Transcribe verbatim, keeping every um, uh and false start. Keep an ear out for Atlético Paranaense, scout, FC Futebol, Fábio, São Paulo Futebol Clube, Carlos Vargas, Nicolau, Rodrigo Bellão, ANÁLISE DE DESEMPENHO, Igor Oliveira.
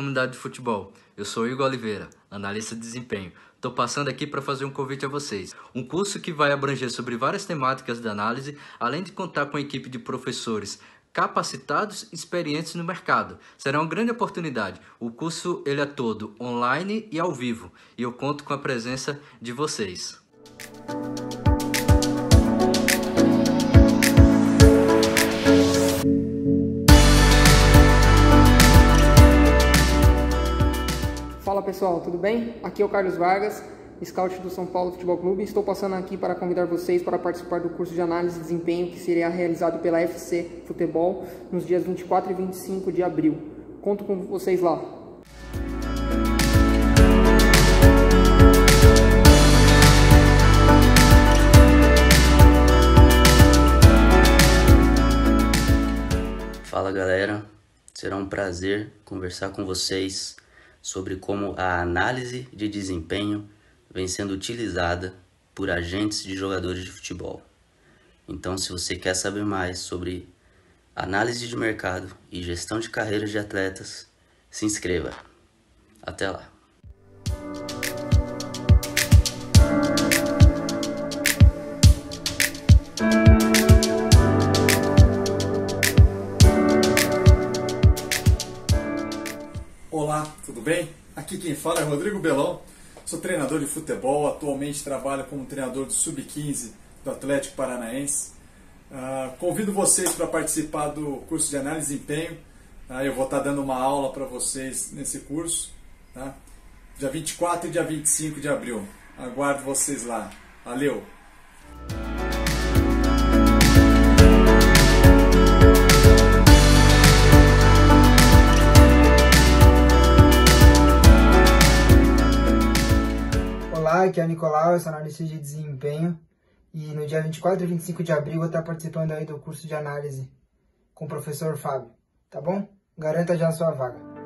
comunidade de futebol. Eu sou Igor Oliveira, analista de desempenho. Estou passando aqui para fazer um convite a vocês. Um curso que vai abranger sobre várias temáticas de análise, além de contar com a equipe de professores capacitados e experientes no mercado. Será uma grande oportunidade. O curso ele é todo online e ao vivo. E eu conto com a presença de vocês. Olá pessoal, tudo bem? Aqui é o Carlos Vargas, scout do São Paulo Futebol Clube, e estou passando aqui para convidar vocês para participar do curso de análise de desempenho que será realizado pela F C Futebol nos dias vinte e quatro e vinte e cinco de abril. Conto com vocês lá! Fala galera, será um prazer conversar com vocês sobre como a análise de desempenho vem sendo utilizada por agentes de jogadores de futebol. Então, se você quer saber mais sobre análise de mercado e gestão de carreiras de atletas, se inscreva. Até lá! Olá, tudo bem? Aqui quem fala é Rodrigo Bellão, sou treinador de futebol, atualmente trabalho como treinador do sub quinze do Atlético Paranaense. Uh, convido vocês para participar do curso de análise de desempenho, uh, eu vou estar dando uma aula para vocês nesse curso, tá? Dia vinte e quatro e dia vinte e cinco de abril, aguardo vocês lá, valeu! Olá, aqui é o Nicolau, eu sou analista de desempenho e no dia vinte e quatro e vinte e cinco de abril eu vou estar participando aí do curso de análise com o professor Fábio, tá bom? Garanta já a sua vaga.